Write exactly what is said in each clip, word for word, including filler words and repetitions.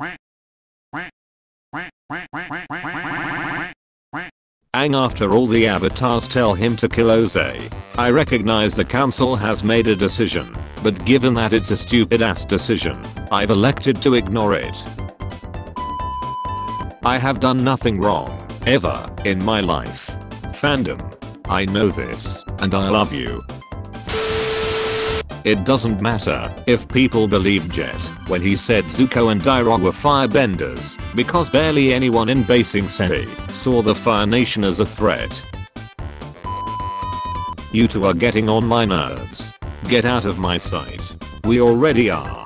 Aang, after all the avatars tell him to kill Ozai. I recognize the council has made a decision, but given that it's a stupid ass decision, I've elected to ignore it. I have done nothing wrong, ever, in my life. Fandom. I know this, and I love you. It doesn't matter if people believe Jet when he said Zuko and Dairo were firebenders, because barely anyone in Ba Sing Se saw the Fire Nation as a threat. You two are getting on my nerves. Get out of my sight. We already are.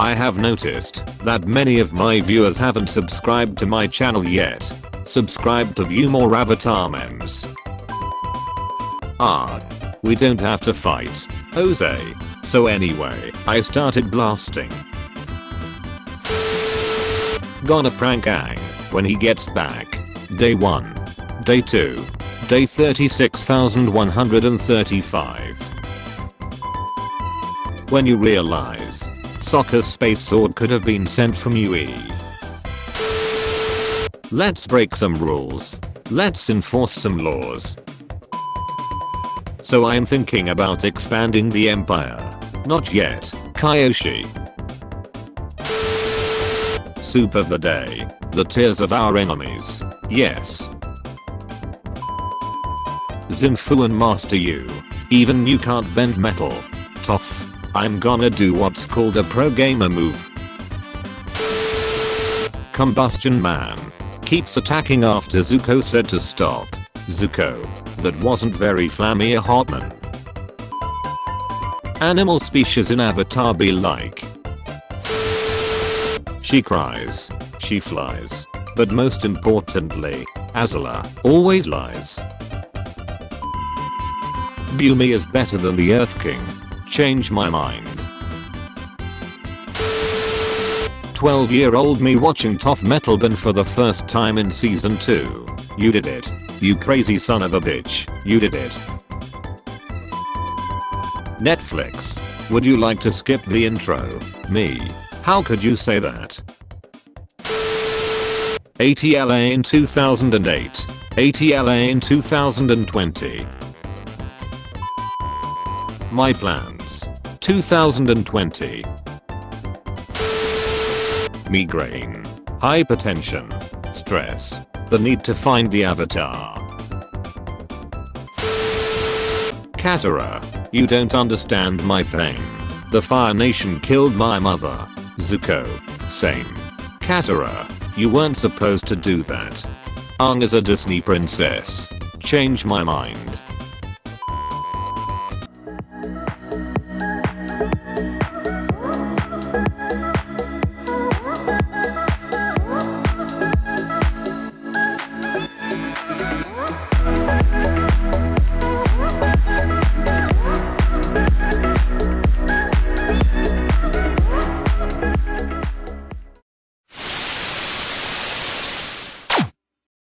I have noticed that many of my viewers haven't subscribed to my channel yet. Subscribe to view more Avatar memes. Ah. We don't have to fight Jose. So anyway, I started blasting. Gonna prank Aang when he gets back. Day one. Day two. Day thirty-six thousand one hundred thirty-five. When you realize Sokka's space sword could have been sent from U E. Let's break some rules. Let's enforce some laws. So I'm thinking about expanding the empire. Not yet, Kyoshi. Soup of the day. The tears of our enemies. Yes. Zinfu and Master Yu. Even you can't bend metal. Toph. I'm gonna do what's called a pro gamer move. Combustion Man. Keeps attacking after Zuko said to stop. Zuko. That wasn't very flammy a hotman. Animal species in Avatar be like. She cries. She flies. But most importantly, Azula always lies. Bumi is better than the Earth King. Change my mind. twelve year old me watching Toph Metalband for the first time in season two. You did it. You crazy son of a bitch. You did it. Netflix. Would you like to skip the intro? Me. How could you say that? A T L A in two thousand eight. A T L A in two thousand twenty. My plans. two thousand twenty. Migraine. Hypertension. Stress. The need to find the Avatar. Katara, you don't understand my pain. The Fire Nation killed my mother. Zuko, same. Katara, you weren't supposed to do that. Aang is a Disney princess. Change my mind.